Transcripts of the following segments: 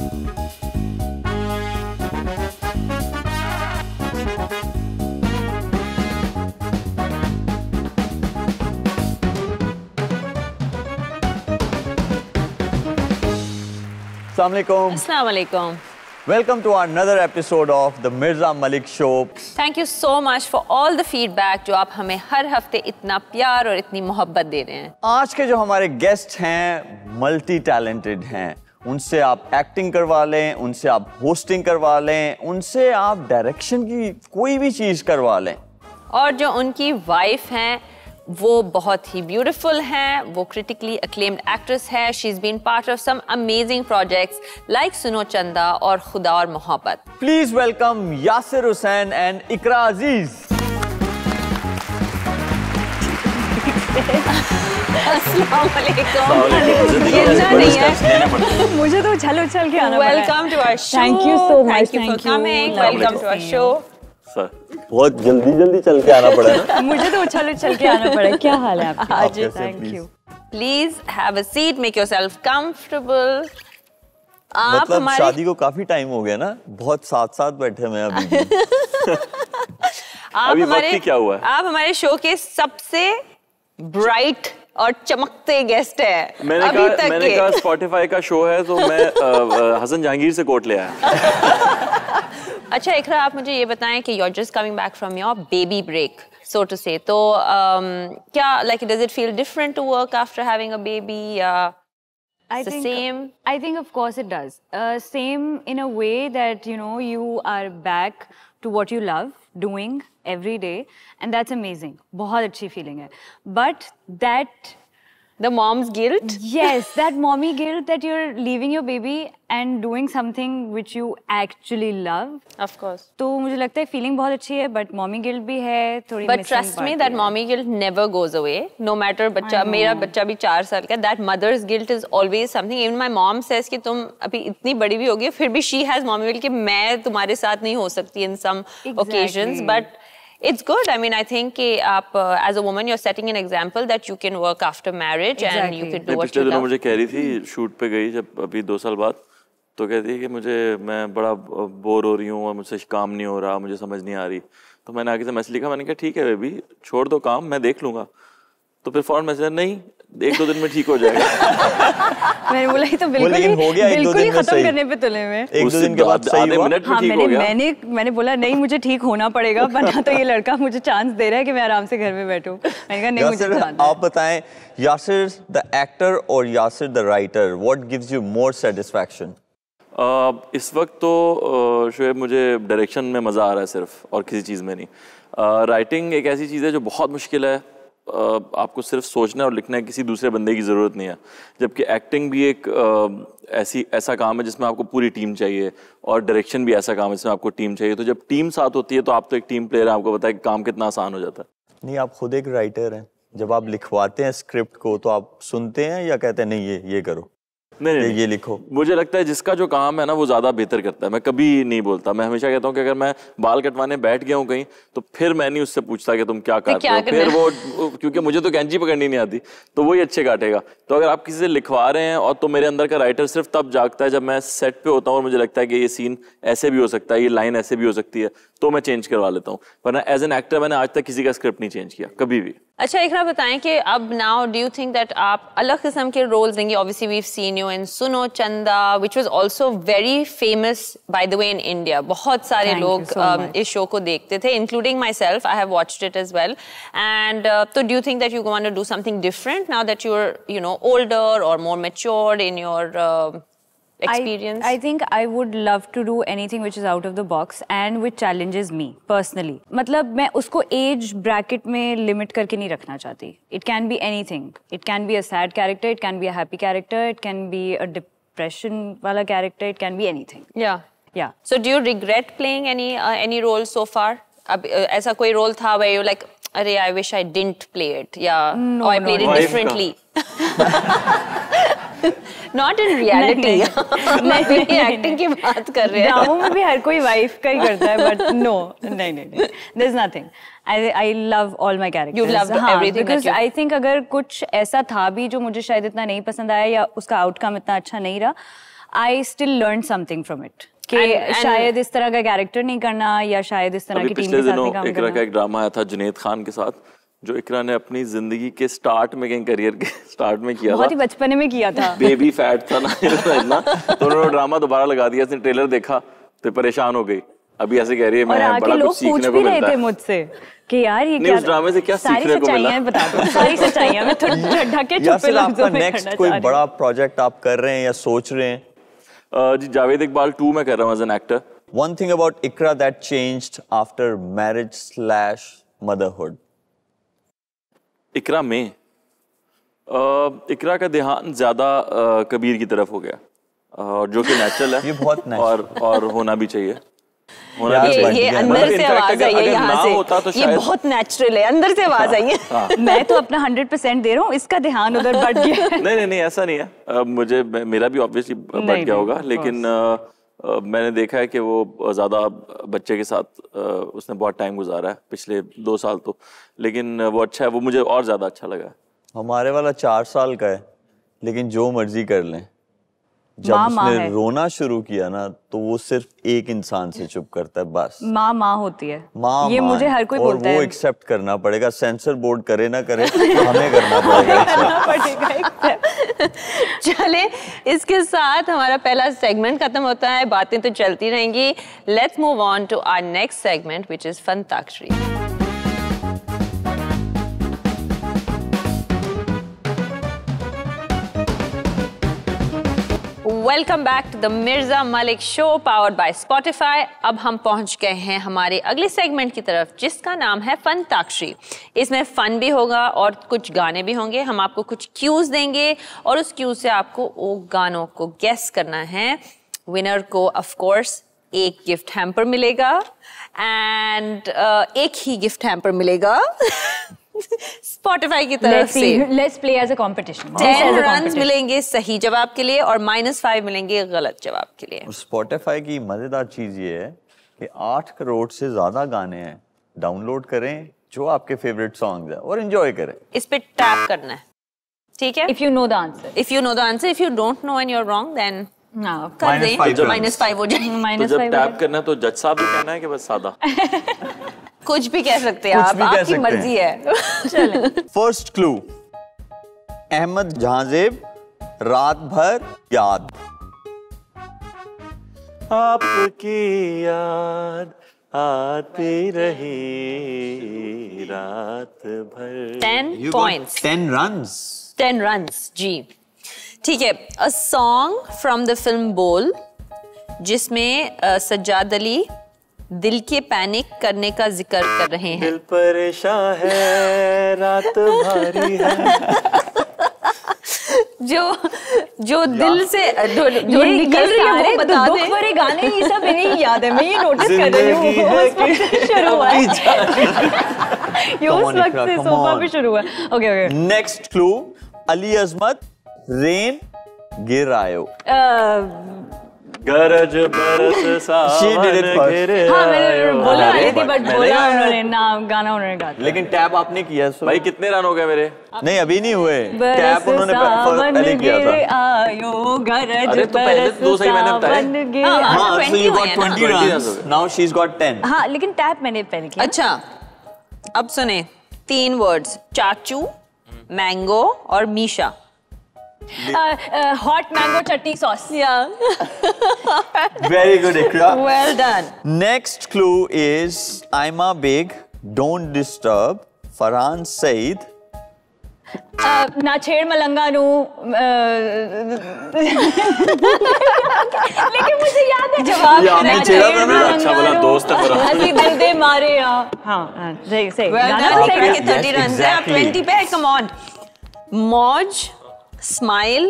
Assalamualaikum. Welcome to another episode of the Mirza Malik Show. Thank you so much for all the feedback जो आप हमें हर हफ्ते इतना प्यार और इतनी मोहब्बत दे रहे हैं। आज के जो हमारे गेस्ट हैं मल्टी टैलेंटेड हैं। उनसे आप एक्टिंग करवा लें, उनसे आप होस्टिंग करवा लें, उनसे आप डायरेक्शन की कोई भी चीज़ करवा लें। और जो उनकी वाइफ हैं वो बहुत ही ब्यूटीफुल हैं, वो क्रिटिकली अक्लेम्ड एक्ट्रेस है। She is been part of some amazing projects like Suno Chanda और Khuda Aur Mohabbat. Please welcome Yasir Hussain and Iqra Aziz. मुझे तो उछल उछल के आना। Welcome to our show. Thank you so much. Thank you for coming. Welcome to our show. Sir बहुत जल्दी जल्दी चल के आना पड़ा ना। मुझे तो उछल उछल के आना पड़ा। क्या हाल है आपका? हाँ जी thank you. Please have a seat, make yourself comfortable. आप मतलब हमारे शादी को काफी टाइम हो गया ना, बहुत साथ बैठे मैं अभी। आप हमारे शो के सबसे ब्राइट और चमकते गेस्ट है। मैंने कहा स्पॉटिफाई का शो है तो मैं हसन जहांगीर से कोट ले आया। अच्छा इकरा, आप मुझे ये बताएं कि you're just coming back from your baby break, so to say. तो क्या like does it feel different to work after having a baby? I think the same. I think of course it does. Same in a way that you know you are back to what you love doing every day, and that's amazing. बहुत अच्छी feeling है. But that the mom's guilt. Yes, that mommy guilt that you're leaving your baby and doing something which you actually love. Of course. तो मुझे लगता है feeling बहुत अच्छी है, but mommy guilt भी है थोड़ी. But trust me, that mommy guilt never goes away. No matter बच्चा, मेरा बच्चा भी 4 साल का. That mother's guilt is always something. Even my mom says कि तुम अभी इतनी बड़ी भी होगी, फिर भी she has mommy guilt कि मैं तुम्हारे साथ नहीं हो सकती in some occasions. But it's good. I mean, I think कि आप as a woman you're setting an example that you can work after marriage and you can do what you love. पिछले दिनों मुझे कह रही थी, शूट पे गई जब अभी 2 साल बाद, तो कहती है कि मैं बड़ा बोर हो रही हूँ और मुझसे काम नहीं हो रहा, मुझे समझ नहीं आ रही। तो मैंने आगे से मैसेज लिखा, मैंने कहा ठीक है बेबी छोड़ दो काम, मैं देख लूँगा। तो फिर फॉरन मैसेज नहीं, 1-2 दिन में ठीक हो जाएगा। मैंने बोला ही तो बिल्कुल ही खत्म करने पे तुले में। 1-2 दिन के बाद सही हुआ। हाँ, मैंने बोला नहीं मुझे ठीक होना पड़ेगा, वरना तो ये लड़का मुझे चांस दे रहा है कि मैं आराम से घर में बैठूं। मैंने कहा नहीं मुझे चांस। आप बताएं यासिर द एक्टर और Yasir the writer, what gives you more satisfaction? इस वक्त तो शोएब मुझे डायरेक्शन में मज़ा आ रहा है सिर्फ, और किसी चीज़ में नहीं। राइटिंग एक ऐसी चीज़ है जो बहुत मुश्किल है, आपको सिर्फ सोचना और लिखना है, किसी दूसरे बंदे की ज़रूरत नहीं है। जबकि एक्टिंग भी एक ऐसा काम है जिसमें आपको पूरी टीम चाहिए, और डायरेक्शन भी ऐसा काम है जिसमें आपको टीम चाहिए। तो जब टीम साथ होती है तो आप तो एक टीम प्लेयर हैं, आपको पता है कि काम कितना आसान हो जाता है। नहीं, आप खुद एक राइटर हैं, जब आप लिखवाते हैं स्क्रिप्ट को तो आप सुनते हैं या कहते हैं नहीं ये करो, नहीं ये लिखो? मुझे लगता है जिसका जो काम है ना वो ज़्यादा बेहतर करता है। मैं कभी नहीं बोलता, मैं हमेशा कहता हूँ कि अगर मैं बाल कटवाने बैठ गया हूँ कहीं तो फिर मैं नहीं उससे पूछता कि तुम क्या काट रहे हो, फिर वो क्योंकि मुझे तो कैंची पकड़नी नहीं आती तो वही अच्छे काटेगा। तो अगर आप किसी से लिखवा रहे हैं, और तो मेरे अंदर का राइटर सिर्फ तब जागता है जब मैं सेट पर होता हूँ और मुझे लगता है कि ये सीन ऐसे भी हो सकता है, ये लाइन ऐसे भी हो सकती है, तो मैं चेंज करवा लेता हूँ, वरना एज एन एक्टर मैंने आज तक किसी का स्क्रिप्ट नहीं चेंज किया कभी भी। अच्छा इकरा बताएं कि अब now do you think that आप अलग किस्म के रोल्स देंगे? Obviously we have seen you in Suno Chanda which was also very famous by the way in India. बहुत सारे लोग इस शो को देखते थे, including myself. I have watched it as well. And तो do you think that you want to do something different now that you are you know older और मोर matured in your experience? I think I would love to do anything which is out of the box and which challenges me personally. मतलब मैं उसको age bracket में limit करके नहीं रखना चाहती. It can be anything. It can be a sad character. It can be a happy character. It can be a depression वाला character. It can be anything. Yeah, yeah. So do you regret playing any role so far? अब ऐसा कोई role था where you like अरे I wish I didn't play it. Yeah, no, or I played it differently. Not in reality. मैं acting की बात कर रहे हैं। ड्रामों में भी हर कोई वाइफ का ही करता है, but no, नहीं, there's nothing. I love all my characters. You love everything. Because I think अगर कुछ ऐसा था भी जो मुझे शायद इतना नहीं पसंद आया या उसका outcome इतना अच्छा नहीं रहा, I still learned something from it. कि शायद इस तरह का कैरेक्टर नहीं करना या शायद इस तरह की टीम के साथ नहीं काम करना। इकरा का एक ड्रामा आया था जुनेद खान के साथ, जो इकरा ने अपनी जिंदगी के स्टार्ट में, कहीं करियर के स्टार्ट में किया था, बहुत ही बचपने में किया था, बेबी फैट था ना इतना, तो उन्होंने ड्रामा दोबारा लगा दिया। इसने ट्रेलर देखा तो परेशान हो गई, अभी ऐसे कह रही है मैं बड़ा कुछ सीखने को मिलता है मुझसे कि यार ये क्या, इस ड्रामे से क्या सीखने को मिला है बता दो, सारी सच्चाइयां मैं ढके छुपे लफ्जों में। नेक्स्ट कोई बड़ा प्रोजेक्ट आप कर रहे हैं या सोच रहे हैं? जी, जावेद इकबाल 2 में कर रहा हूँ as an actor. One thing about Iqra that changed after marriage slash motherhood. Iqra में इकरा का ध्यान ज्यादा कबीर की तरफ हो गया, जो कि नेचुरल है। ये बहुत और होना भी चाहिए, होना भी चाहिए। ये अंदर से आवाज आई है यहाँ से, ये बहुत नेचुरल है, अंदर से आवाज आई है। मैं तो अपना 100% दे रहा हूँ, इसका ध्यान उधर बढ़ गया। नहीं ऐसा नहीं है, मुझे मेरा भी ऑब्वियसली बढ़ गया होगा, लेकिन मैंने देखा है कि वो ज़्यादा बच्चे के साथ उसने बहुत टाइम गुजारा है पिछले 2 साल तो, लेकिन वो अच्छा है, वो मुझे और ज़्यादा अच्छा लगा। हमारे वाला 4 साल का है, लेकिन जो मर्जी कर लें। जब उसने रोना शुरू किया ना तो वो सिर्फ एक इंसान से चुप करता है, बस माँ होती है। माँ ये मुझे हर कोई बोलता है, और वो एक्सेप्ट करना पड़ेगा, सेंसर बोर्ड करे ना करे हमें करना पड़ेगा। चले, इसके साथ हमारा पहला सेगमेंट खत्म होता है, बातें तो चलती रहेंगी। Let's move on to our next segment which is फंताक्षरी। Welcome back to the Mirza Malik show powered by Spotify. अब हम पहुंच गए हैं हमारे अगले सेगमेंट की तरफ, जिसका नाम है फंताक्षरी। इसमें फन भी होगा और कुछ गाने भी होंगे। हम आपको कुछ क्यूज देंगे और उस क्यूज से आपको वो गानों को गेस करना है। विनर को ऑफ कोर्स एक गिफ्ट हैम्पर मिलेगा एंड एक ही गिफ्ट हैम्पर मिलेगा Spotify की तरफ से। Let's play as a competition. 10 runs मिलेंगे सही जवाब के लिए और -5 मिलेंगे गलत जवाब के लिए। Spotify की मजेदार चीज ये है कि 8 करोड़ से ज्यादा गाने हैं, डाउनलोड करें जो आपके फेवरेट सॉन्ग हैं और एंजॉय करें। इस पे टैप करना है, ठीक है? If you know the answer. If you know the answer, if you don't know and you're wrong, then कर दें -5 हो जाएंगे। तो जब टैप करना तो जज साहब भी कहना है कि बस सादा। कुछ भी कह सकते हैं आप, आपकी मर्जी है। चलें। फर्स्ट क्लू, अहमद जहांजेब रात भर याद। आपकी याद आती रही रात भर। 10 पॉइंट्स। 10 runs। 10 runs, जी ठीक है। A song from the film Bol, जिसमें सज्जाद अली दिल के पैनिक करने का जिक्र कर रहे हैं। दिल परेशान है, रात भारी है। जो दिल से जो निकल रही है वो बता दे। दुख भरे गाने ये सब नहीं याद है, मैं ये नोटिस कर रही हूँ। शुरू हुआ ये उस वक्त से, सोफा भी शुरू हुआ। Okay. Next clue, Ali Azmat रेन गिर आयो। गरज बरस सावन गिरे। हाँ, मैंने बोला थी बट बोला उन्होंने ना, गाना उन्होंने गा दिया। लेकिन टैप आपने किया। भाई कितने रन हो गए मेरे? नहीं अभी नहीं हुए, टैप उन्होंने पहले किया था। अरे तो पहले 2 सही मैंने बताए। हाँ, so you got 20 runs, now she's got 10. हाँ, लेकिन टैप मैंने पहले किया। अच्छा, अब सुने 3 वर्ड्स, चाचू, मैंगो और Misha. Hot mango chutney sauce. Yeah. Very good, Iqra. Well done. Next clue is I'm a big, don't disturb. Farhan Saeed. ना छेड़ मलंगा नू। लेकिन मुझे याद है जवाब। ना छेड़ मलंगा अच्छा वाला दोस्त है मेरा। हंसी दिल दे मारे या। हाँ सही सही। गाना लेकर के 30 runs है, आप 20 पे है, come on. मौज, स्माइल,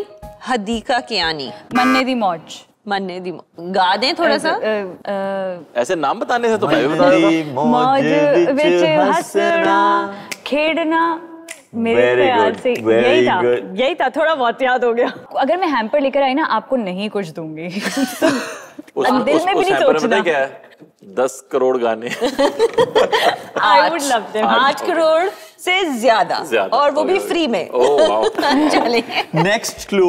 हदीका कियानी। मन्ने दी मौज। मन्ने दी मौज गा दें थोड़ा सा। ऐसे नाम बताने से तो भाई बता दो। मौज विच हंसना खेड़ना, मेरे ख्याल से यही था, थोड़ा बहुत याद हो गया। अगर मैं हैम्पर लेकर आई ना, आपको नहीं कुछ दूंगी। दिल में भी नहीं सोचना। 10 करोड़ गाने। 8 करोड़ से ज्यादा और वो भी फ्री में। चले। नेक्स्ट क्लू,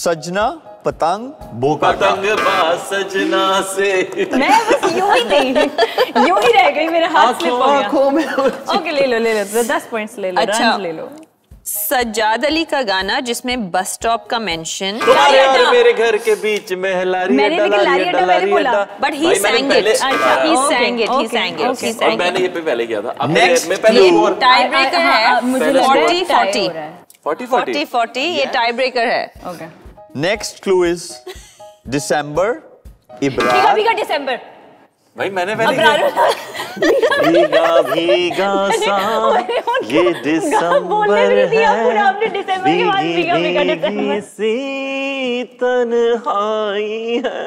सजना पतंग वो पतंग सजना से मैं बस यूं ही रह गई, मेरे हाथ स्लिप हो गया। ओके ले लो 10 पॉइंट्स ले लो। अच्छा ले लो सज्जाद अली का गाना जिसमें बस स्टॉप का मेंशन, मेरे घर के बीच में है लारी अड्डा लारी अड्डा मैंने बोला बट ही sang it, और मैंने ये पहले किया था। अब मैं पहले और टाई ब्रेकर है, मुझे 40 40 ये टाई ब्रेकर है। Okay next clue is December Ibrar भीगा दिसंबर भाई मैंने भीगा भीगा सा ये दिसंबर है सी तन्हाई है।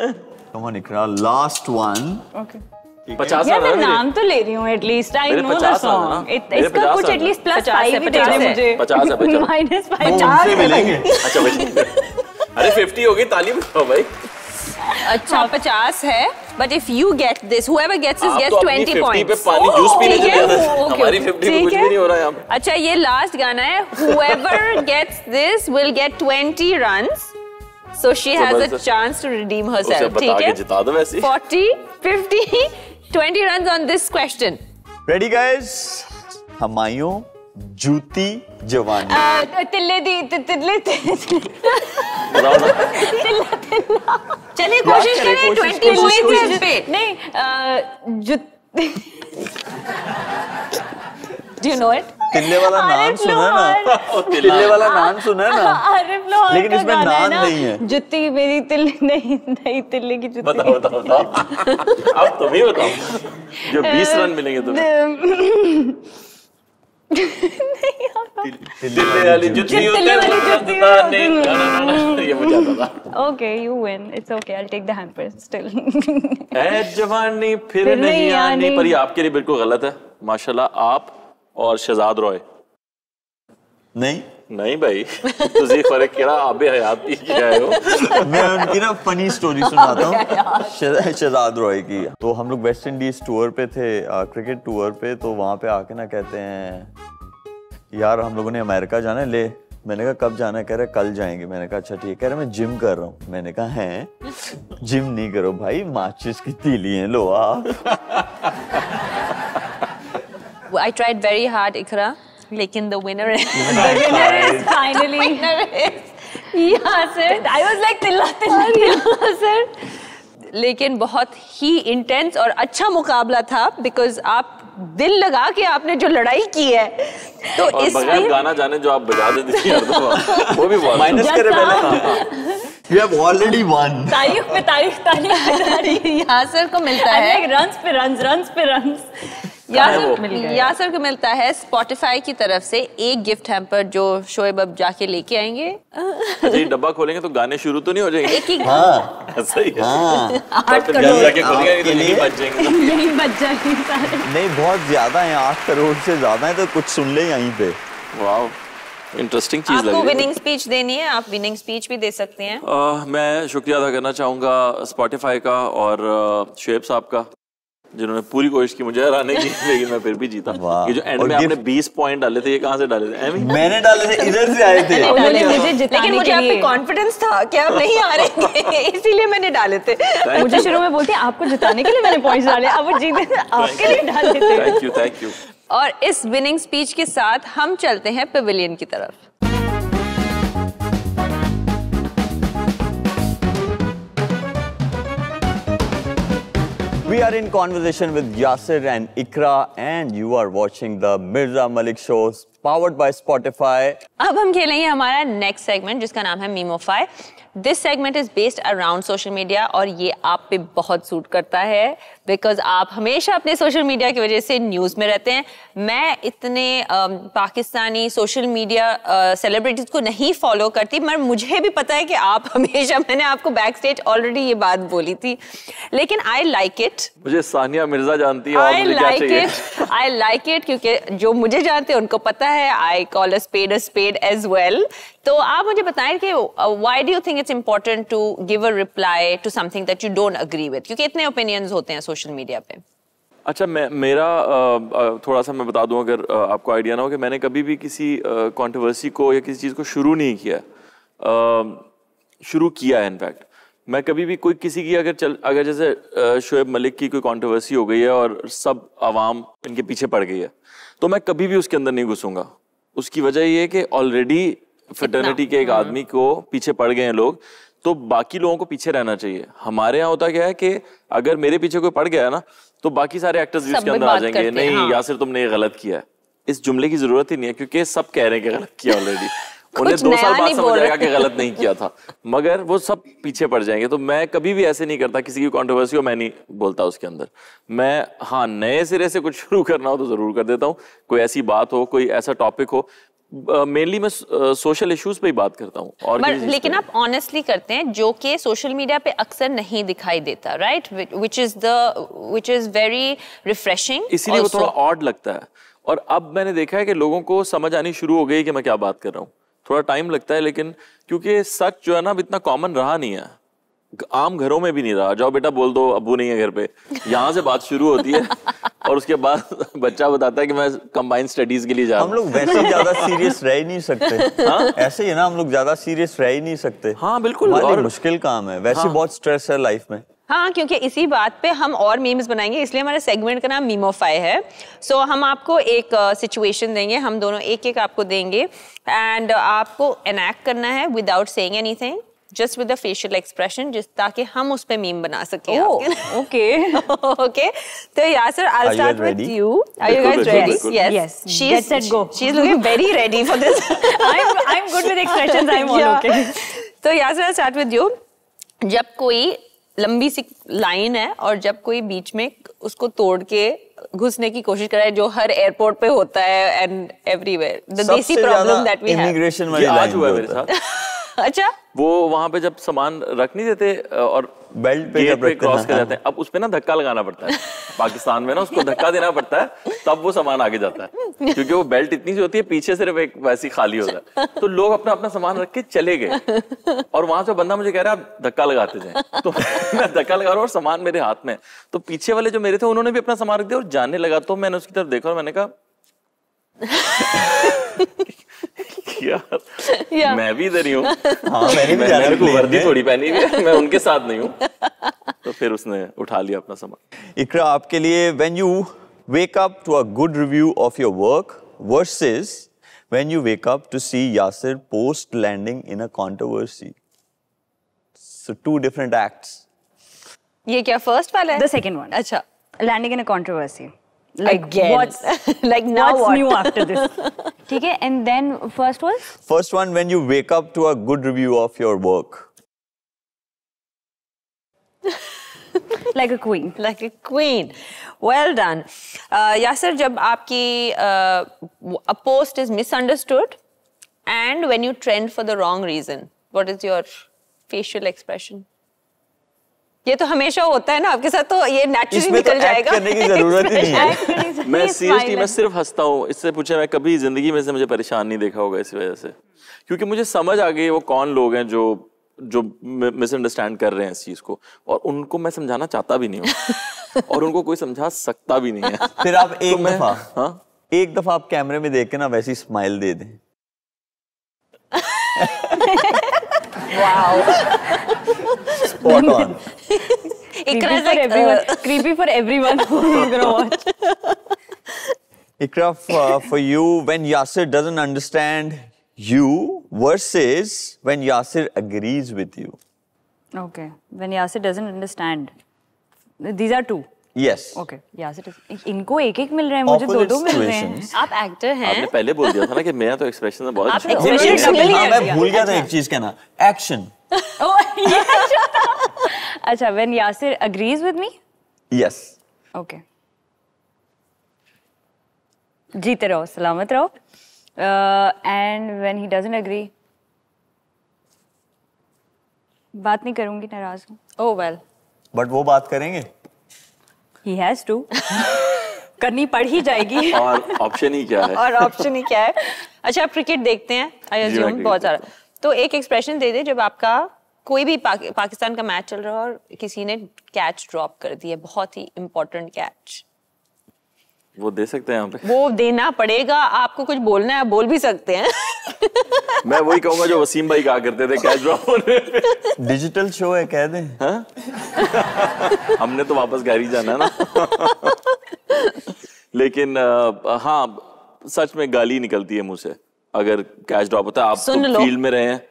Come on Iqra last one. Okay 50 यार मैं नाम तो ले रही हूँ at least I know the song. इसका कुछ एटलीस्ट +5 भी दे मुझे। 50 है -50 मिलेंगे। अच्छा अरे 50 होगी ताली बजाओ भाई। अच्छा 50 है but if you get this whoever gets this gets 20 points। पे पानी जूस पीने के लिए हमारी 50 पे कुछ भी नहीं हो रहा है हम। अच्छा ये लास्ट गाना है whoever gets this will get 20 runs so she has a chance to redeem herself। ठीक है जिता दो वैसे 40 50 20 runs on this question। ready guys Humayun जूती जवानी तिल्ले दी तिल्ले चलिए कोशिश करें 20 पे नहीं जूती Do you know it? तिल्ले वाला नाम सुना ना, तिल्ले वाला नाम सुना ना, लेकिन इसमें नाम नहीं है। जुत्ती मेरी तिल्ले नहीं तिल्ले की जुत्ती। बताओ आप तुम ही बताओ जो 20 रन मिलेंगे तुम्हें। आपके लिए बिल्कुल गलत है माशाल्लाह। आप और शहजाद रॉय नहीं नहीं भाई तुझे फर्क क्या आबे हयात की है वो। मैं उनकी ना फनी स्टोरी सुनाता हूँ शहजाद रॉय की। तो हम लोग वेस्ट इंडीज टूर पे थे क्रिकेट टूर पे, तो वहाँ पे आके ना कहते हैं यार हम लोगों ने अमेरिका जाना है। ले मैंने कहा कब जाना है? कह रहे कल जाएंगे। मैंने कहा अच्छा ठीक। कह रहे मैं जिम कर रहा हूँ। मैंने कहा है जिम नहीं करो भाई, माचिस की तीलियाँ लो आप। I tried very hard Iqra लेकिन the winner is finally Yasir। I was like तिल्ला तिल्ला Yasir। लेकिन बहुत ही इंटेंस और अच्छा मुकाबला था बिकॉज आप दिल लगा के आपने जो लड़ाई की है तो इसमें गाना जाने जो आप बजा देती हैं वो भी माइनस करे पहले। You have already won। तारीख पे तारीख तारीख Yasir को मिलता है runs पे runs। यासर को मिलता है Spotify की तरफ से एक गिफ्ट हैम्पर जो शोएब अब जाके लेके आएंगे। अच्छा ये डब्बा खोलेंगे तो गाने शुरू तो नहीं हो जाएंगे? एक ही ऐसा ही है। यही बच जाएंगे सारे। नहीं बहुत ज्यादा है, 8 करोड़ से ज्यादा है तो कुछ सुन ले यहीं पे। वाओ इंटरेस्टिंग चीज लगी। आपको विनिंग स्पीच देनी है, आप विनिंग स्पीच भी दे सकते हैं। मैं शुक्रिया अदा करना चाहूँगा Spotify का और शोएब साहब का जिन्होंने पूरी कोशिश की मुझे हराने की लेकिन मैं फिर भी जीता। ये जो एंड में आपने 20 पॉइंट डाले थे ये कहाँ से डाले थे? मैंने डाले थे, इधर से आए थे। लेकिन मुझे आप पे कॉन्फिडेंस था कि आप नहीं हारेंगे इसीलिए मैंने डाले थे। मुझे शुरू में बोलते आपको जिताने के लिए मैंने पॉइंट्स डाले, अब वो जीते आपके लिए डाले थे। Thank you. और इस विनिंग स्पीच के साथ हम चलते हैं पेविलियन की तरफ। We are in conversation with Yasir and Iqra and you are watching the Mirza Malik Show powered by Spotify. अब हम खेलेंगे हमारा next segment जिसका नाम है Memify. This segment is based around social media और ये आप पे बहुत सूट करता है because आप हमेशा अपने social media की वजह से news में रहते हैं। मैं इतने पाकिस्तानी social media celebrities को नहीं follow करती मगर मुझे भी पता है कि आप हमेशा, मैंने आपको backstage already ये बात बोली थी लेकिन I like it। मुझे सानिया मिर्जा जानती है और मुझे क्या चाहिए। I like it क्योंकि जो मुझे जानते हैं उनको पता है I call a spade as well। तो आप मुझे बताएं कि why do you think it's important to give a reply to something that you don't agree with क्योंकि इतने opinions होते हैं सोशल मीडिया पे। अच्छा मेरा थोड़ा सा मैं बता दूं अगर आपको आइडिया ना हो कि मैंने कभी भी किसी कंट्रोवर्सी को या किसी चीज़ को शुरू नहीं किया। शुरू किया है। इनफैक्ट मैं कभी भी कोई किसी की अगर जैसे शोएब मलिक की कोई कंट्रोवर्सी हो गई है और सब आवाम इनके पीछे पड़ गई है, तो मैं कभी भी उसके अंदर नहीं घुसूंगा। उसकी वजह ये है कि ऑलरेडी फेटर्निटी के एक आदमी को पीछे पड़ गए हैं लोग, तो बाकी लोगों को पीछे रहना चाहिए। हमारे यहाँ होता क्या है कि अगर मेरे पीछे कोई पड़ गया है ना, तो बाकी सारे एक्टर्स इसके अंदर आ जाएंगे, नहीं हाँ। यासिर तुमने ये गलत किया है। इस जुमले की जरूरत ही नहीं है क्योंकि सब कह रहे हैं कि गलत किया ऑलरेडी। उन्हें 2 साल बाद समझ आएगा कि गलत नहीं किया था, मगर वो सब पीछे पड़ जाएंगे। तो मैं कभी भी ऐसे नहीं करता, किसी की कंट्रोवर्सी हो मैं नहीं बोलता उसके अंदर। मैं हाँ नए सिरे से कुछ शुरू करना हो तो जरूर कर देता हूँ, कोई ऐसी बात हो, कोई ऐसा टॉपिक हो। मेनली मैं सोशल इश्यूज पे ही बात करता हूँ और लेकिन आप ऑनेस्टली करते हैं, जो कि सोशल मीडिया पे अक्सर नहीं दिखाई देता, right, which is very refreshing. इसीलिए वो थोड़ा ऑड लगता है। और अब मैंने देखा है कि लोगों को समझ आनी शुरू हो गई कि मैं क्या बात कर रहा हूँ। थोड़ा टाइम लगता है, लेकिन क्योंकि सच जो है ना अब इतना कॉमन रहा नहीं है, आम घरों में भी नहीं रहा। जाओ बेटा बोल दो अब्बू नहीं है घर पे, यहाँ से बात शुरू होती है और उसके बाद बच्चा बताता है कि मैं कंबाइंड स्टडीज के लिए जा रहा हूं। हम लोग वैसे ज्यादा सीरियस रह ही नहीं सकते। हाँ? ऐसे ही ना, हम लोग ज्यादा सीरियस रह ही नहीं सकते। हाँ बिल्कुल, और मुश्किल काम है वैसे। हाँ। बहुत स्ट्रेस है लाइफ में। हाँ, क्योंकि इसी बात पे हम और मीम्स बनाएंगे, इसलिए हमारे सेगमेंट का नाम मीमोफाई है। सो हम आपको एक सिचुएशन देंगे, हम दोनों एक एक आपको देंगे, एंड आपको एनैक्ट करना है without saying anything, just with the facial expression, जिस ताकि हम उस पे मीम बना सकें। ओके तो Yasir, I will start with you. Are you guys ready? Yes, she is looking very ready for this. I am good with expressions, I am all okay. तो Yasir, I start with you. जब कोई लंबी सी line है और जब कोई बीच में उसको तोड़ के घुसने की कोशिश कर रहा है, जो हर एयरपोर्ट पे होता है and everywhere, the desi problem that we have. Immigration वाली लाइन हुआ मेरे साथ। अच्छा, वो वहां पे जब सामान रख नहीं देते और बेल्ट पे क्रॉस कर जाते हैं, अब उसपे ना धक्का लगाना पड़ता है। पाकिस्तान में ना उसको धक्का देना पड़ता है तब वो सामान आगे जाता है, क्योंकि वो बेल्ट इतनी सी होती है, पीछे सिर्फ एक वैसी खाली होता है। तो लोग अपना अपना सामान रख के चले गए और वहां से बंदा मुझे कह रहा है आप धक्का लगाते जाए, तो मैं धक्का लगा रहा हूँ और सामान मेरे हाथ में। तो पीछे वाले जो मेरे थे उन्होंने भी अपना सामान रख दिया और जाने लगा, तो मैंने उसकी तरफ देखा और मैंने कहा मैं भी इधर ही हूँ। हाँ, मैंने भी वर्दी थोड़ी पहनी है, मैं उनके साथ नहीं हूँ। तो फिर उसने उठा लिया अपना सामान। इकरा, आपके लिए, when you wake up to a good review of your work versus when you wake up to see Yasir post landing in a controversy, so two different acts. ये क्या first वाला है? The second one. अच्छा, landing in a controversy. Like again, like now what's new after this? ठीक है, and then first one. First one, when you wake up to a good review of your work. Like a queen. Like a queen. Well done, Yasir. जब आपकी a post is misunderstood, and when you trend for the wrong reason, what is your facial expression? ये तो हमेशा होता है ना आपके साथ, तो ये नेचुरली निकल जाएगा, करने की जरूरत ही नहीं है। मैं सीरियसली मैं सिर्फ हंसता हूँ, इससे पूछे मैं कभी जिंदगी में से मुझे परेशान नहीं देखा होगा इस वजह से, क्योंकि मुझे समझ आ गई वो कौन लोग हैं जो मिसअंडरस्टैंड कर रहे हैं इस चीज को, और उनको मैं समझाना चाहता भी नहीं हूँ और उनको कोई समझा सकता भी नहीं है। फिर आप एक दफा आप कैमरे में देख के ना वैसी स्माइल दे दें। Spot on. Iqra is like creepy for everyone who's gonna watch. Iqra, for you, when Yasir doesn't understand you versus when Yasir agrees with you. Okay, when Yasir doesn't understand. These are two. Yes. Okay, Yasir is. इनको एक-एक मिल रहे हैं, मुझे दो-दो मिल रहे हैं। आप actor हैं। आपने पहले बोल दिया था ना कि मेरा तो एक्सप्रेशन बहुत अच्छा है। मैं भूल गया था एक चीज कहना। एक्शन। अच्छा, when Yasir agrees with me? Yes. Okay. जीते रहो, सलामत रहो। And when he doesn't agree, बात नहीं करूँगी, नाराज़ हूँ। Oh well. But वो बात करेंगे? He has to. करनी पड़ ही जाएगी। और ऑप्शन ही क्या है? और ऑप्शन ही क्या है? अच्छा, आप क्रिकेट देखते हैं? I assume बहुत सारा। तो एक एक्सप्रेशन दे दे जब आपका कोई भी पाकिस्तान का मैच चल रहा है और किसी ने कैच ड्रॉप कर दिया, बहुत ही इम्पोर्टेंट कैच। वो दे सकते हैं आप? वो देना पड़ेगा, आपको कुछ बोलना है आप बोल भी सकते हैं। मैं वही कहूंगा जो वसीम भाई कहा करते थे कैश ड्रॉप होने पे। डिजिटल शो है कह दें। हाँ? हमने तो वापस गैरी जाना है ना। लेकिन हाँ सच में गाली निकलती है मुंह से अगर कैश ड्रॉप होता है। आप तो फील्ड में रहे हैं,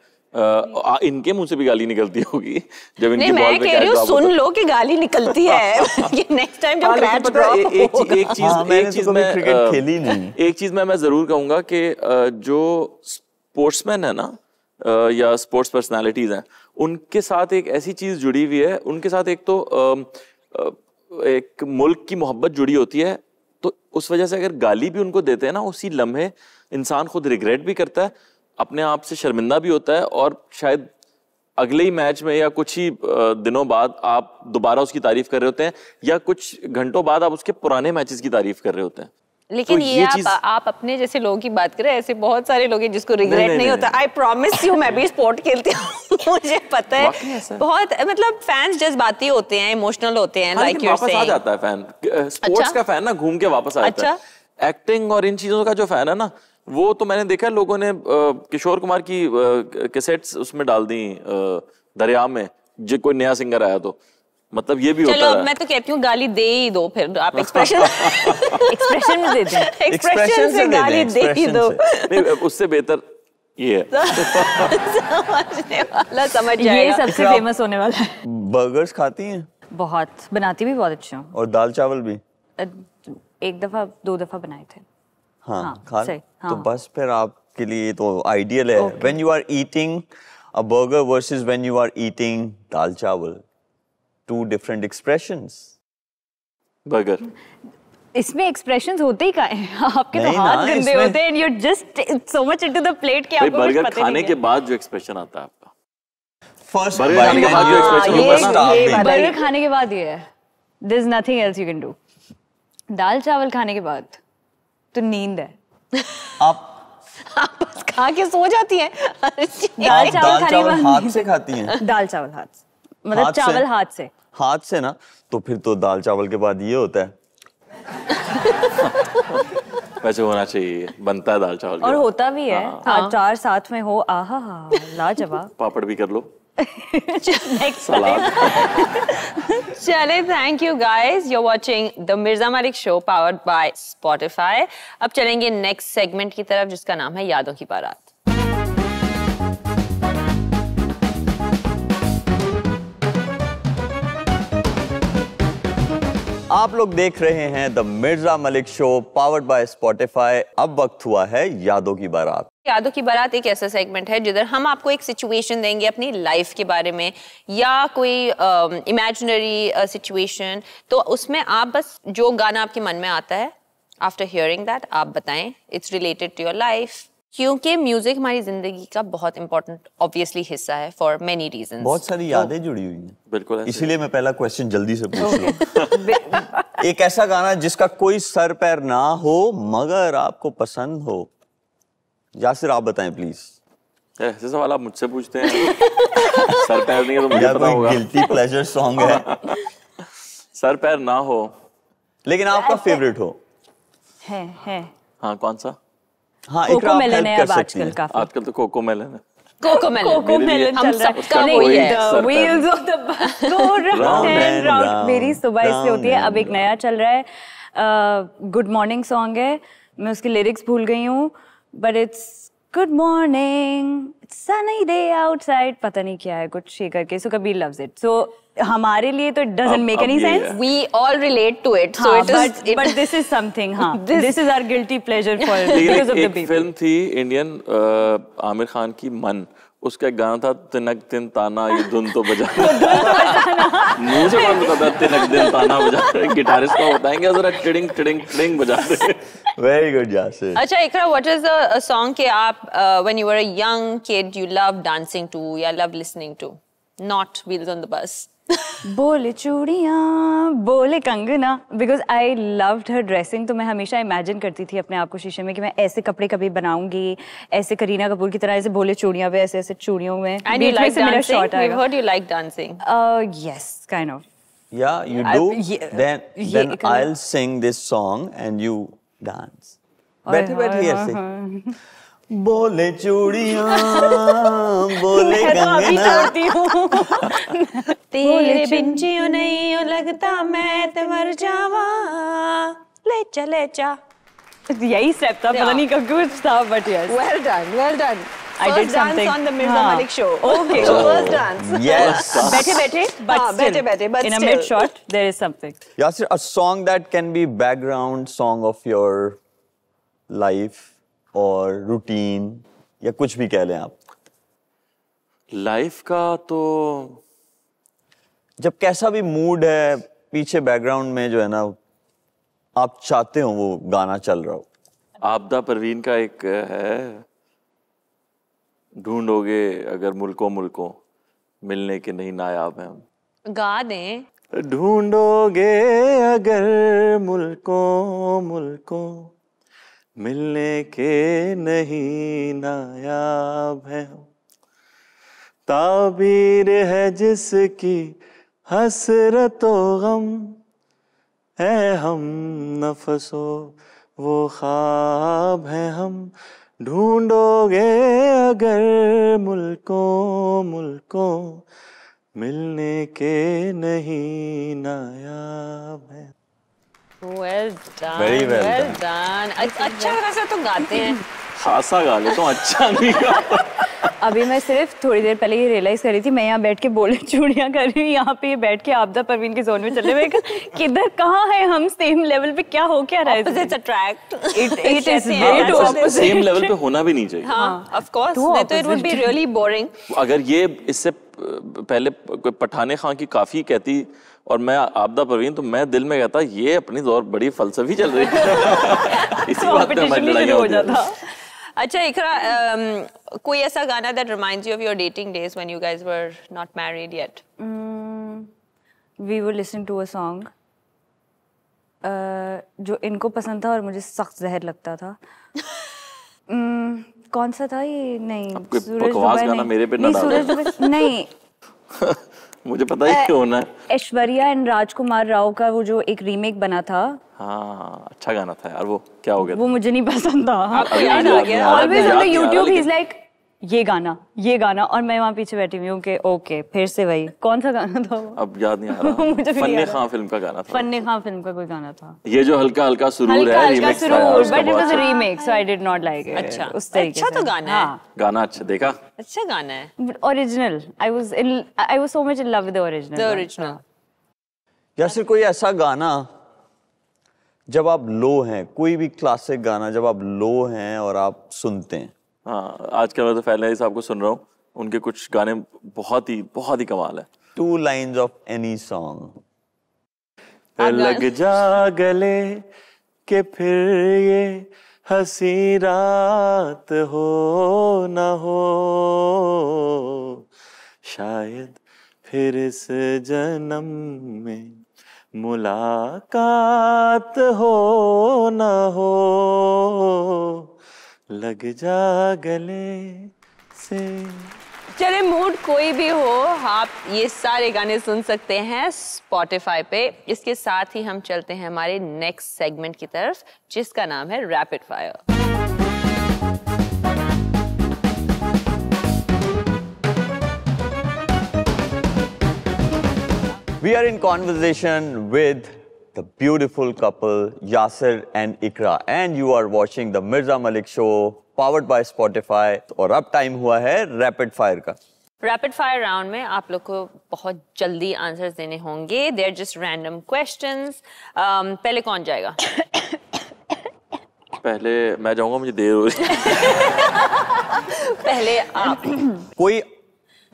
इनके मुंह से भी गाली निकलती होगी जब इनकी बॉल पे कैच ड्रॉप। सुन लो कि गाली निकलती है। ये नेक्स्ट टाइम जब कैच ड्रॉप एक चीज मैं जरूर कहूंगा कि जो स्पोर्ट्समैन है ना या स्पोर्ट्स पर्सनालिटीज हैं उनके साथ एक ऐसी चीज जुड़ी हुई है, उनके साथ एक तो एक मुल्क की मोहब्बत जुड़ी होती है, तो उस वजह से अगर गाली भी उनको देते हैं ना उसी लम्हे इंसान खुद रिग्रेट भी करता है, अपने आप से शर्मिंदा भी होता है, और शायद अगले ही मैच में या कुछ ही दिनों बाद आप दोबारा उसकी तारीफ कर रहे होते हैं या कुछ घंटों बाद आप उसके पुराने मैचेस की तारीफ कर रहे होते हैं। लेकिन तो ये चीज़... आप अपने जैसे लोगों की बात करें, ऐसे बहुत सारे लोग हैं जिसको रिग्रेट नहीं होता। आई प्रॉमिस यू मैं भी स्पोर्ट खेलती हूँ। मुझे पता है बहुत, मतलब फैंस जज्बाती होते हैं, इमोशनल होते हैं, लाइक यू से आ जाता है फैन, स्पोर्ट्स का फैन ना घूम के वापस आ जाता है। एक्टिंग और इन चीजों का जो फैन है ना वो तो मैंने देखा लोगों ने किशोर कुमार की कैसेट्स उसमें डाल दी दरिया में, जो कोई नया सिंगर आया तो मतलब ये भी होता है। चलो मैं तो कहती हूँ गाली दे ही दो फिर, आप एक्सप्रेशन एक्सप्रेशन में दे दें, एक्सप्रेशन से गाली दे ही दो, उससे बेहतर ये समझने वाला समझ जाएगा। ये सबसे फेमस होने वाला है। बर्गर्स खाती हैं बहुत, बनाती भी बहुत अच्छी हूँ, और दाल चावल भी एक दफा दो दफा बनाए थे। हाँ, हाँ। तो बस फिर आपके लिए तो आइडियल है। When you are eating a burger versus when you are eating दाल चावल, two different expressions. Burger. इसमें एक्सप्रेशंस होते ही का है, आपके तो हाथ गंदे होते हैं, and you're just so much into the plate कि आपको बर्गर खाने के बाद जो एक्सप्रेशन आता है आपका, फर्स्ट बर्गर खाने के बाद ये है, there's nothing else you can do. दाल चावल खाने के बाद तो नींद है, आप बस खा के सो जाती हैं। दाल चावल हाथ से खाती हैं? दाल चावल हाथ से, मतलब चावल हाथ से। हाथ से ना, तो फिर तो दाल चावल के बाद ये होता है। वैसे होना चाहिए, बनता है दाल चावल और होता भी है। अचार साथ में हो, आहा हा लाजवाब। पापड़ भी कर लो। चले, thank you guys, you are watching the Mirza Malik show powered by Spotify. अब चलेंगे नेक्स्ट सेगमेंट की तरफ जिसका नाम है यादों की बारात। आप लोग देख रहे हैं the Mirza Malik show powered by Spotify. अब वक्त हुआ है यादों की बारात। यादों की बारात एक ऐसा सेगमेंट है जिधर हम आपको एक सिचुएशन देंगे अपनी लाइफ के बारे में या कोई इमेजिनरी सिचुएशन, तो उसमें आप बस जो गाना आपके मन में आता है आफ्टर हियरिंग दैट आप बताएं it's related to your life, क्योंकि म्यूजिक हमारी जिंदगी का बहुत इंपॉर्टेंट ऑब्वियसली हिस्सा है फॉर मेनी रीजंस। बहुत सारी यादें जुड़ी हुई हैं। बिल्कुल, इसीलिए मैं पहला क्वेश्चन जल्दी से पूछ लूं। एक ऐसा गाना जिसका कोई सर पैर ना हो मगर आपको पसंद हो। यासिर आप बताएं प्लीज। ऐसे सवाल आप मुझसे पूछते हैं। सर पैर नहीं है तो मुझे पता होगा। गिल्टी प्लेजर सॉन्ग है। सर पैर ना हो लेकिन आपका फेवरेट हो। है। हाँ कौन सा? हाँ इकरा हेल्प कर सकती है। आजकल तो कोको मेलन है। कोको मेलन हम सबका वही है। Wheels of the bus go round and round. मेरी सुबह इससे होती है। अब एक नया चल रहा है, गुड मॉर्निंग सॉन्ग है, मैं उसकी लिरिक्स भूल गई हूँ, but it's good morning, it's sunny day outside, पता नहीं क्या है कुछ शेयर करके, so Kabir loves it, so हमारे लिए तो it doesn't make any sense, we all relate to it, so it is, but this is something, हाँ, this is our guilty pleasure for because of the people. एक फिल्म थी Indian Aamir Khan की मन, उसका गाना था तिनक दिन ताना ये धुन तो बजाना। मुंह से बात करता तिनक दिन ताना बजाते, गिटारिस्ट को बताएंगे जरा टिडिंग टिडिंग टिडिंग बजाते। Very good Yasir. अच्छा Iqra, what is a song के आप when you were a young kid you love dancing to या love listening to? Not wheels on the bus. बोले चूड़िया बोले कंगना, because I loved her dressing, तो मैं हमेशा इमेजिन करती थी अपने आप को शीशे में कि मैं ऐसे कपड़े कभी बनाऊंगी, ऐसे करीना कपूर की तरह, ऐसे बोले चूड़िया पे, ऐसे ऐसे चूड़ियों में। And you like dancing? We've heard you like dancing. Yes, kind of. Yeah, you do. Then I'll sing this song and you dance. बैठे ऐसे बोले चूड़ियाँ बोले कंगना तेरे बिंचियों नहीं लगता मैं तो मर जावा ले जा यही स्टेप था पता नहीं कब कुछ था but yes well done well done I did something on the Mirza Malik show okay first dance yes बैठे but in a mid shot there is something Yasir a song that can be background song of your life और routine या कुछ भी कह लें आप life का तो जब कैसा भी मूड है पीछे बैकग्राउंड में जो है ना आप चाहते हो वो गाना चल रहा हो आबिदा परवीन का एक है ढूंढोगे अगर मुल्कों मुल्कों मिलने के नहीं नायाब हैं हम गा दें ढूंढोगे अगर मुल्कों मुल्कों मिलने के नहीं नायाब है ताबीर है जिसकी हसरत ओ गम है हम नफसो वो ख्वाब है हम ढूंढोगे अगर मुल्कों मुल्कों मिलने के नहीं नायाब है Well done. Very well, well done. अच्छा वैसे तो गाते हैं। खासा गा लेता हूँ अच्छा नहीं गा। अभी मैं सिर्फ थोड़ी देर पहले ये रियलाइज कर रही थी मैं यहाँ बैठ के बोले चूड़ियाँ कर रही हूँ यहाँ पे बैठ के आबिदा परवीन के जोन में चले हुए किधर कहाँ है हम सेम लेवल पे क्या हो क्या रहा है Opposite attract. It is very opposite. Same level पे होना भी नहीं चाहिए। हाँ, of course. नहीं तो it would be really boring. अगर ये इससे पहले पठाने खां की काफी कहती और मैं आबिदा परवीन तो मैं दिल में कहता ये अपनी दौर बड़ी फलसफी चल रही है इसी बात पे हमारी लड़ाई हो जाता अच्छा इकरा कोई ऐसा गाना that reminds you of your dating days when you guys were not married yet we were listening to a song जो इनको पसंद था और मुझे सख्त जहर लगता था कौन सा था ये नहीं बकवास गाना मेरे पे ना डालो नहीं मुझे पता ही क्यों ना ऐश्वर्या एंड राजकुमार राव का वो जो एक रीमेक बना था हाँ अच्छा गाना था यार वो क्या हो गया वो मुझे नहीं पसंद था ऑलवेज ऑन द यूट्यूब ही इज लाइक ये गाना और मैं वहाँ पीछे बैठी हुई हूँ कि ओके फिर से वही कौन सा गाना था अब याद नहीं आ रहा मुझे फन्ने खान फिल्म का गाना था फन्ने खान फिल्म का कोई गाना था ये जो हल्का हल्का सुरूर है रीमेक था but it was a remake so I did not like it अच्छा उस तरीके से अच्छा तो गाना है गाना अच्छा देखा अच्छा गाना है original I was so much in love with the original या फिर कोई ऐसा गाना जब आप लो हैं कोई भी क्लासिक गाना जब आप लो हैं और आप सुनते हैं हाँ आजकल मैं तो फैज अहमद साहब को सुन रहा हूँ उनके कुछ गाने बहुत ही कमाल है 2 lines of any song लग जा गले के फिर ये हंसी रात हो ना हो शायद फिर इस जन्म में मुलाकात हो ना हो लग जा गले से चले मूड कोई भी हो आप ये सारे गाने सुन सकते हैं Spotify पे इसके साथ ही हम चलते हैं हमारे नेक्स्ट सेगमेंट की तरफ जिसका नाम है rapid fire we are in conversation with The beautiful couple Yasir and Iqra, and you are watching the Mirza Malik Show, powered by Spotify. और अब time हुआ है rapid fire का. Rapid fire round में आप लोग को बहुत जल्दी answers देने होंगे. They're just random questions. पहले कौन जाएगा? पहले मैं जाऊँगा मुझे देर हो रही है. पहले आप. कोई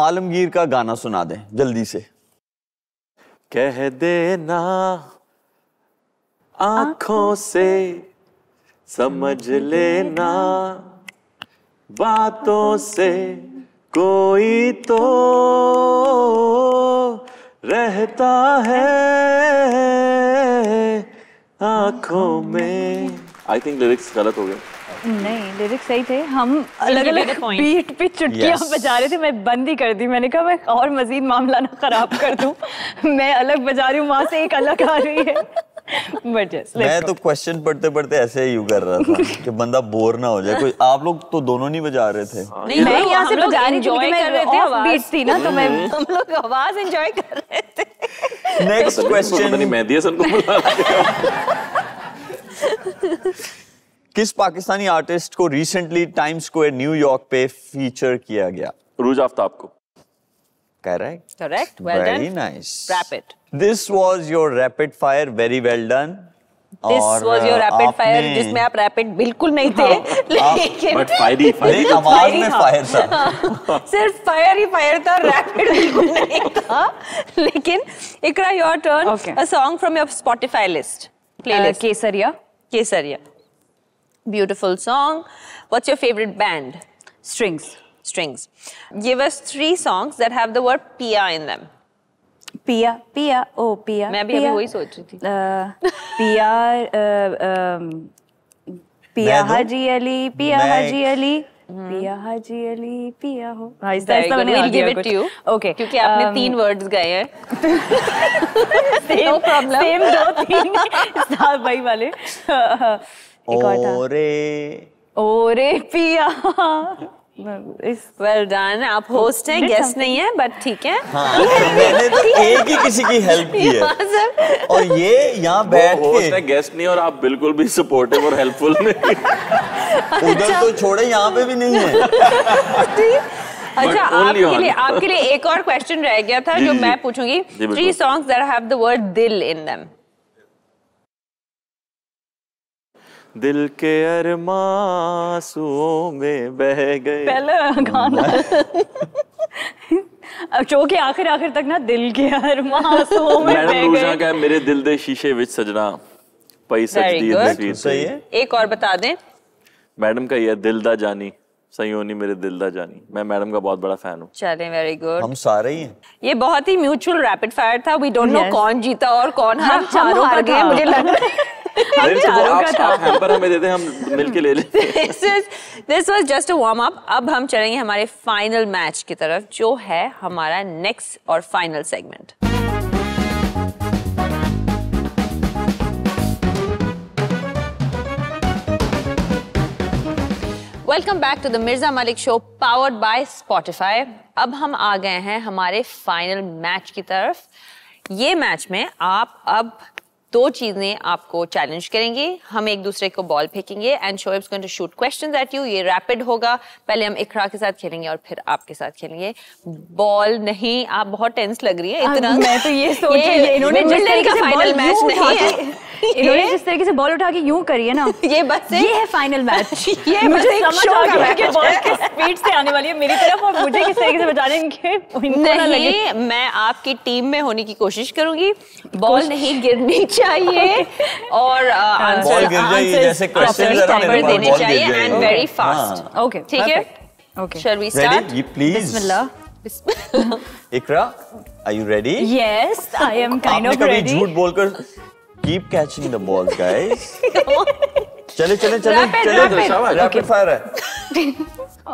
आलमगीर का गाना सुना दें जल्दी से. कह देना आँखों से समझ लेना बातों से कोई तो रहता है आँखों में I think lyrics गलत हो गए नहीं, लिरिक्स सही थे। हम अलग अलग बीट पे चुटकियाँ बजा रहे थे, मैं बंद ही कर दी। मैंने कहा मैं और मजीद मामला ना खराब कर दूँ, मैं अलग बजा रही हूँ, वहाँ से एक अलग आ रही है। But yes, मैं तो क्वेश्चन पढ़ते पढ़ते ऐसे ही कर रहा था कि बंदा बोर ना हो जाए कोई। आप लोग तो दोनों नहीं बजा रहे थे। नहीं, मैं यहाँ से बजा रही थी, मैं ऑफ बीट थी ना, तो मैं हम लोग आवाज एंजॉय कर रहे थे। नेक्स्ट क्वेश्चन, मेहदी हसन को बुला लिया। किस पाकिस्तानी आर्टिस्ट को रिसेंटली टाइम स्क्वायर न्यूयॉर्क पे फीचर किया गया? रूज आफ्ताब को। Correct. Correct. Well done. Very nice. Rapid. This was your rapid fire. Very well done. This was your rapid fire, जिसमें आप rapid बिल्कुल नहीं थे, लेकिन but fiery, fiery आवाज में fire था। सिर्फ fire ही fire था, rapid बिल्कुल नहीं था। लेकिन Iqra, your turn. Okay. A song from your Spotify list. Playlist. Kesariya. Kesariya. Beautiful song. What's your favorite band? Strings. Strings. Give us 3 songs that have the word Pia in them. Pia, Pia, oh Pia. मैं भी अभी वही सोच रही थी। Pia Haji Ali, Pia Haji Ali, Pia Haji Ali, Pia ho. हाँ, इस तरह से we'll give it to you. Okay. क्योंकि आपने 3 words गए हैं। No problem. Same 2-3 साथ भाई वाले। ओरे, ओरे पिया। Well done. आप होस्ट हैं, गेस्ट नहीं है, बट ठीक है। हाँ, मैंने तो एक ही किसी की हेल्प की है, और ये यहाँ बैठ के होस्ट है, गेस्ट नहीं, और आप बिल्कुल भी सपोर्टिव और हेल्पफुल नहीं। उधर तो छोड़े, यहाँ पे भी नहीं है। अच्छा, आपके लिए एक और क्वेश्चन रह गया था जो मैं पूछूंगी। 3 songs that have the word dil in them. दिल के अरमां आंसुओं में बह गए। पहले गाना अब शो के आखिर तक ना, दिल के अरमां आंसुओं में बह गए। मैंने कहा मेरे दिल दे शीशे विच सजना पई सजदी तस्वीर। सही है। एक और बता दें। मैडम का ये दिल दा जानी सयोनी मेरे दिल दा जानी। मैं मैडम का बहुत बड़ा फैन हूँ। चलें, वेरी गुड। हम सारे ही हैं। ये बहुत ही म्यूचुअल रैपिड फायर था। वी डोंट नो कौन जीता और कौन हारा। चारों हार गए मुझे लग रहा है। आप हैम्पर हमें देते हैं, हम मिलके ले लेते हैं। This was just a warm up. अब हम चलेंगे हमारे फाइनल मैच की तरफ, जो है हमारा नेक्स्ट और final segment. Welcome back to the Mirza Malik show powered by Spotify. अब हम आ गए हैं हमारे फाइनल मैच की तरफ। ये मैच में आप अब 2 चीजें आपको चैलेंज करेंगे। हम एक दूसरे को बॉल फेंकेंगे and Shoaib is going to shoot questions at you. ये रैपिड होगा, पहले हम इकरा के साथ खेलेंगे और फिर आपके साथ खेलेंगे। बॉल नहीं, आप बहुत टेंस लग रही है इतना। मैं तो ये सोच रही हूं इन्होंने जिस तरीके से फाइनल मैच नहीं है, इन्होंने जिस तरीके से बॉल उठा के यूं करी है ना, ये बस ये है फाइनल मैच। ये मुझे समझ आ गया है कि बॉल किस स्पीड से आने वाली है मेरी तरफ और मुझे किस तरीके से बचाने के इनको ना लगे। मैं आपकी टीम में होने की कोशिश करूंगी। बॉल नहीं गिरनी चाहिए और आंसर जैसे क्वेश्चन देने चाहिए एंड वेरी फास्ट। ओके, ठीक है। Okay, shall we start? बिस्मिल्लाह। Iqra, are you ready? Yes, I am kind of ready. कभी झूठ बोलकर keep catching the ball guys. चले चले चले चले, रैपिड फायर है।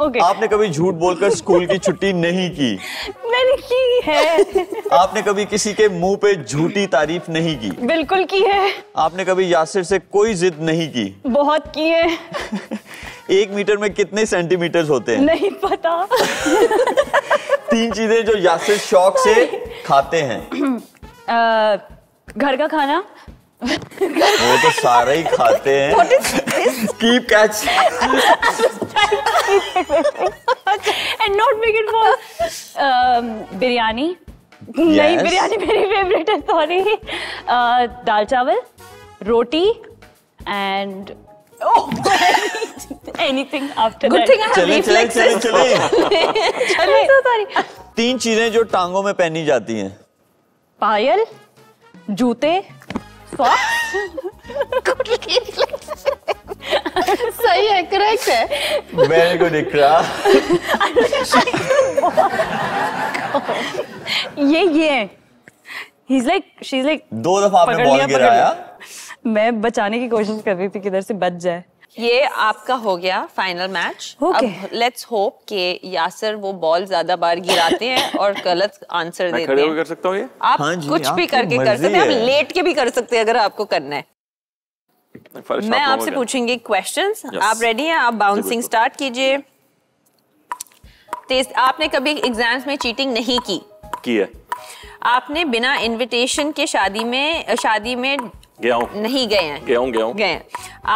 ओके, आपने कभी झूठ बोलकर स्कूल की छुट्टी नहीं की? मैंने की है। आपने कभी किसी के मुंह पे झूठी तारीफ नहीं की? बिल्कुल की है। आपने कभी यासिर से कोई जिद नहीं की? बहुत की है। 1 मीटर में कितने सेंटीमीटर्स होते हैं? नहीं पता। 3 चीजें जो यासिर शौक से खाते हैं। घर का खाना। वो तो सारे ही खाते हैं। Keep catch and not make it more. Biryani? नहीं, बिरयानी मेरी फेवरेट है, सॉरी। दाल चावल, रोटी and anything after that. Good thing I have reflexes. चले, so sorry. 3 चीजें जो टांगों में पहनी जाती हैं। पायल, जूते। सही है, करेक्ट है। Very good Iqra. ये शी इज लाइक 2 दफा आपने बॉल गिराया। मैं बचाने की कोशिश कर रही थी किधर से बच जाए। ये आपका हो गया फाइनल मैच. अब लेट्स होप कि यासिर वो बॉल ज्यादा बार गिराते हैं और गलत आंसर देते हैं. खड़े होकर कर सकता हूं ये? आप कुछ भी करके कर सकते हैं, आप लेट के भी कर सकते हैं अगर आपको करना है. मैं आपसे पूछूंगी क्वेश्चंस, आप रेडी हैं? आप बाउंसिंग स्टार्ट कीजिए. आपने कभी एग्जाम्स में चीटिंग नहीं की है? आपने बिना इनविटेशन के शादी में गया नहीं गए हैं? गए हैं.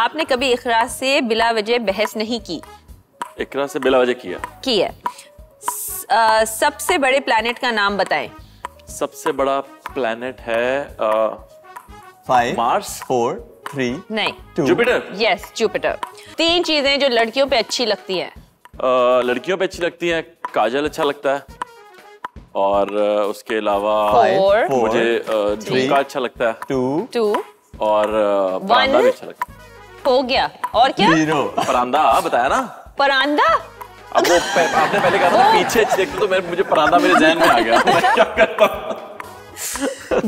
आपने कभी इकरा से बिला वजह बहस नहीं की? इकरा से बिला वजह किया. सबसे बड़े प्लैनेट का नाम बताएं. सबसे बड़ा प्लैनेट है 5, 4, 3 नहीं, जुपिटर. Yes, Jupiter. 3 चीजें जो लड़कियों पे अच्छी लगती हैं. लड़कियों पे अच्छी लगती हैं काजल अच्छा लगता है, और उसके अलावा मुझे झुमका अच्छा लगता है, 2 और परांदा भी अच्छा लगता है. हो गया. और क्या? परांदा बताया ना, परांदा. अब वो आपने पहले कहा था पीछे देखते तो मुझे परांदा मेरे जहन में आ गया. मैं क्या करता हूं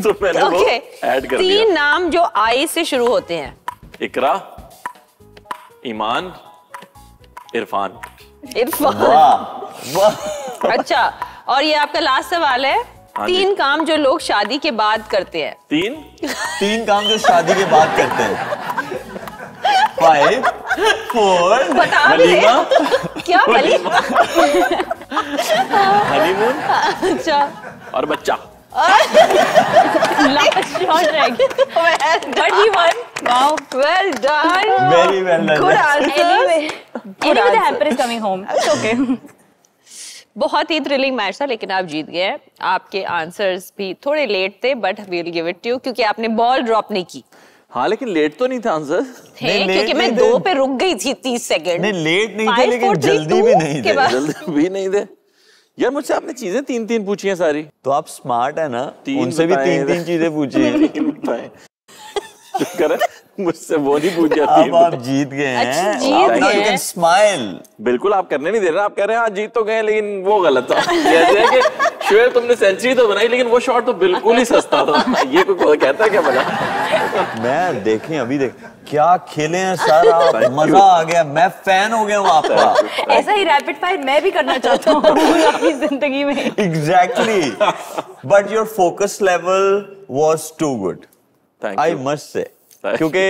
तो मैंने वो ऐड कर दिया. 3 नाम जो आई से शुरू होते हैं. इकरा, ईमान, इरफान. इरफान, अच्छा. और ये आपका लास्ट सवाल है. 3 काम जो लोग शादी के बाद करते हैं. 3 काम जो शादी के बाद करते हैं. 5, 4 क्या वलीमा, हनीमून, अच्छा, और बच्चा. But you won. Wow. Well done. Very well done. Good answer. Anyway, the hamper is coming home. It's okay. बहुत ही थ्रिलिंग मैच था, लेकिन आप जीत गए. आपके आंसर्स भी थोड़े लेट थे, but we will give it to you क्योंकि आपने बॉल ड्रॉप नहीं की. हाँ, लेकिन लेट तो नहीं था आंसर. क्योंकि मैं 2 पे रुक गई थी 30 सेकंड. नहीं, लेट नहीं थे, लेकिन जल्दी भी नहीं थे. यार, मुझसे आपने चीजें 3-3 पूछी हैं सारी. तो आप स्मार्ट है ना, उनसे भी 3-3 चीजें पूछी हैं. लेकिन मुझसे वो नहीं पूछी. अब आप जीत गए हैं. बिल्कुल, आप करने नहीं दे रहे. आप कह रहे हैं आज जीत तो गए लेकिन वो गलत था. जैसे कि शुएब तुमने सेंचुरी तो बनाई लेकिन वो शॉट तो बिल्कुल ही सस्ता था. ये कोई कहता है क्या भला? मैं देखें अभी क्या खेले हैं सर आप. मजा आ गया, मैं फैन हो गया हूँ आपका. ऐसा ही रैपिड फायर मैं भी करना चाहता हूँ अपनी जिंदगी में. Exactly. But your focus level was too good, I must say. क्योंकि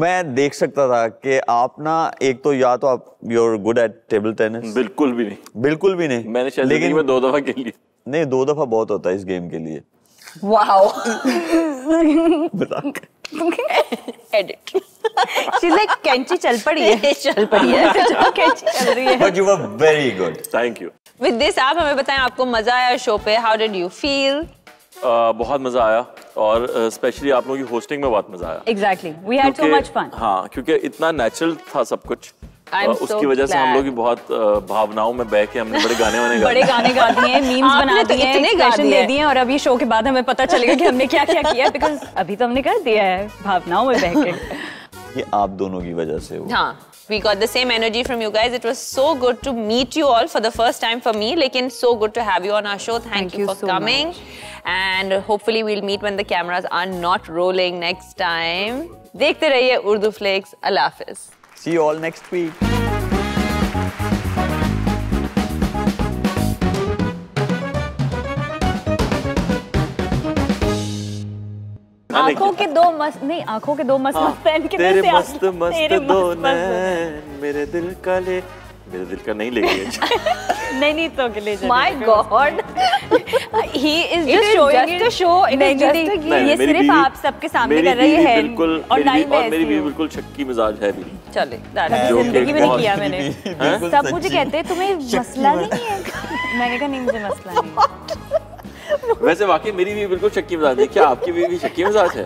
मैं देख सकता था कि आप ना, एक तो या तो आप you're good at table tennis. बिल्कुल भी नहीं. मैंने लेकिन मैं 2 दफा खेली. नहीं, 2 दफा बहुत होता है इस गेम के लिए. वाओ. Edit. She's like कैंची चल पड़ी है. But you were very good. Thank you. With this, आप हमें बताएं आपको मजा आया शो पे? How did you feel? बहुत मजा आया, और स्पेशली आप लोगों की होस्टिंग में बहुत मजा आया. Exactly. We had so much fun. हाँ, क्योंकि इतना नेचुरल था सब कुछ. उसकी वजह से हम लोग भी बहुत भावनाओं में बह के हमने बड़े गाने गा दिए, मीम्स बना दिए, एक्सप्रेशन दे दिए, और अब ये शो के बाद हमें पता चलेगा कि हमने क्या क्या किया, बिकॉज अभी तो हमने कर दिया है भावनाओं में बह के. ये आप दोनों की वजह से हुआ. हाँ, we got the same energy from you guys. It was so good to meet you all for the first time for me, लेकिन so good to have you on our show. Thank you for so coming much. And hopefully we'll meet when the cameras are not rolling next time. देखते रहिए Urdu flex. अल्लाह हाफिज. See you all next week. आंखों के दो मस्त हैं इनके. तेरे मस्त मस्त दो नैन मेरे दिल का नहीं ले गए. नहीं तो के ले जाए. My God. He is just showing it. ये सिर्फ आप सबके सामने कर रही है. और मेरी भी बिल्कुल शक्की मिजाज है. चले जिंदगी में नहीं किया मैंने. सब मुझे कहते हैं तुम्हें मसला नहीं है. मैंने कहा नहीं, मुझे मसला नहीं. वैसे वाकई मेरी भी बिल्कुल शक्की मिजाज है. क्या आपकी भी शक्की मिजाज है?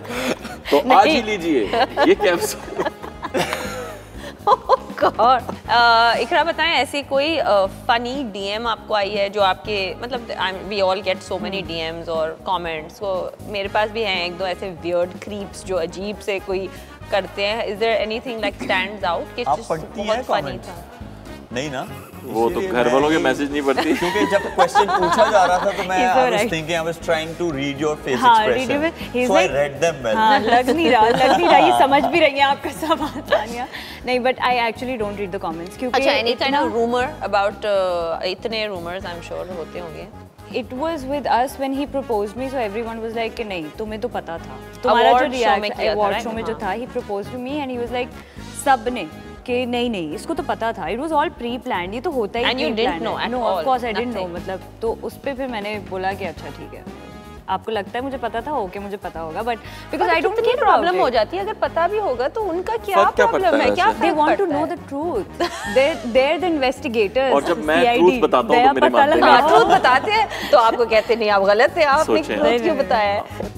तो आज ही लीजिए ये कैप्सूल. इकरा बताएं, ऐसी कोई फनी डीएम आपको आई है जो आपके, मतलब we all get so many DMs और कमेंट्स, तो मेरे पास भी हैं 1-2 ऐसे वियर्ड क्रीप्स जो अजीब से कोई करते हैं. Is there anything like stands out कि जस्ट बहुत फनी था? नहीं ना, वो तो घर वालों के मैसेज नहीं पड़ती क्योंकि जब क्वेश्चन पूछा जा रहा था तो मैं I was trying to read your face expression, so I read them well. लग नहीं रहा ये समझ भी रही है आपका सवाल तानिया। नहीं, but I actually don't read the comments क्योंकि अच्छा, any kind of rumor about इतने rumors I'm sure होते होंगे। It was with us when he proposed me, so everyone was like कि नहीं तुम्हें तो पता था, तुम्हारा जो रिएक्शन अवार्ड शो में जो था, he proposed to me and he was like सब ने कि नहीं नहीं इसको तो पता था, it was all pre planned, ये तो होता ही नहीं है। No of course I didn't know, मतलब तो उस पे फिर मैंने बोला कि अच्छा ठीक है, आपको लगता है मुझे पता था, ओके मुझे पता होगा, but because I don't think problem हो जाती है अगर पता भी होगा तो उनका क्या प्रॉब्लम है, क्या they want to know the truth, they are the investigators. और जब मैं ट्रूथ बताता हूं तो मेरे मामले में ट्रूथ बताते हैं तो आपको कहते नहीं आप गलत थे, आपने क्यों बताया।